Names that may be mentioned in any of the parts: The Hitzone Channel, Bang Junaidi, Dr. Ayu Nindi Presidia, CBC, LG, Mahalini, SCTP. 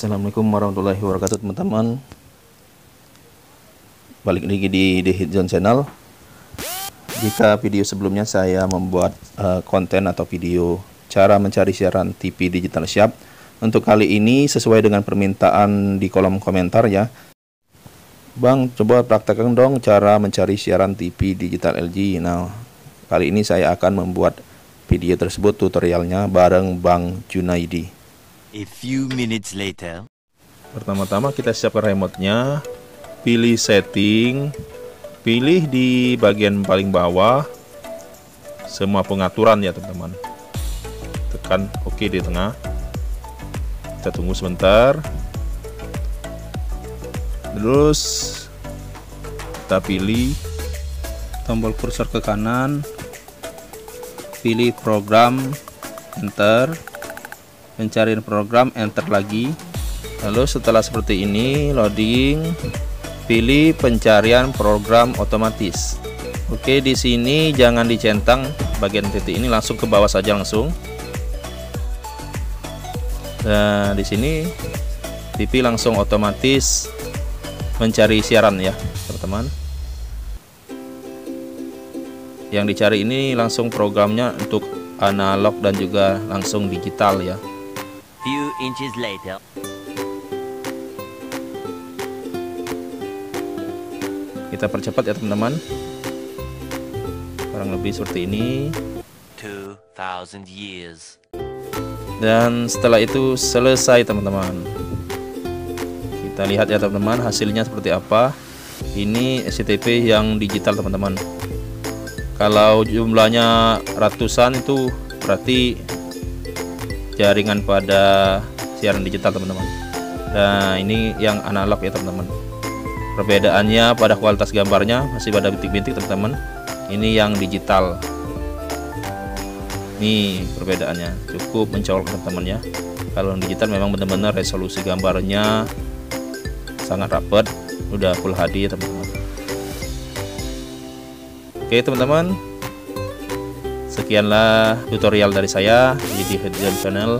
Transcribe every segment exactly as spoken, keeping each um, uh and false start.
Assalamualaikum warahmatullahi wabarakatuh teman-teman. Balik lagi di The Hitzone Channel. Jika video sebelumnya saya membuat uh, konten atau video cara mencari siaran T V digital siap, untuk kali ini sesuai dengan permintaan di kolom komentar ya, Bang coba praktekkan dong cara mencari siaran T V digital L G. Nah kali ini saya akan membuat video tersebut, tutorialnya bareng Bang Junaidi. A few minutes later. Pertama-tama kita siapkan remote-nya. Pilih setting, pilih di bagian paling bawah semua pengaturan ya teman-teman. Tekan OK di tengah. Kita tunggu sebentar. Terus kita pilih tombol kursor ke kanan, pilih program, enter, mencari program, enter lagi. Lalu setelah seperti ini loading, pilih pencarian program otomatis. Oke, di sini jangan dicentang bagian titik ini, langsung ke bawah saja langsung. Nah di sini T V langsung otomatis mencari siaran ya teman-teman. Yang dicari ini langsung programnya untuk analog dan juga langsung digital ya. Few inches later. Kita percepat ya teman-teman. Kurang lebih seperti ini. two thousand years. Dan setelah itu selesai teman-teman. Kita lihat ya teman-teman hasilnya seperti apa. Ini S C T P yang digital teman-teman. Kalau jumlahnya ratusan itu berarti jaringan pada siaran digital teman-teman. Nah ini yang analog ya teman-teman. Perbedaannya pada kualitas gambarnya masih pada bintik-bintik teman-teman. Ini yang digital. Nih perbedaannya cukup mencolok teman-teman ya. Kalau digital memang benar-benar resolusi gambarnya sangat rapat, udah full H D ya teman-teman. Oke teman-teman, sekianlah tutorial dari saya di The Hitzone Channel.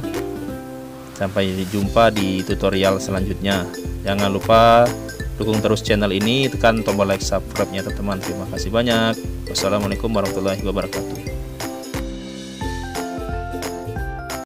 Sampai jumpa di tutorial selanjutnya. Jangan lupa dukung terus channel ini, tekan tombol like, subscribe-nya teman-teman. Terima kasih banyak. Wassalamualaikum warahmatullahi wabarakatuh.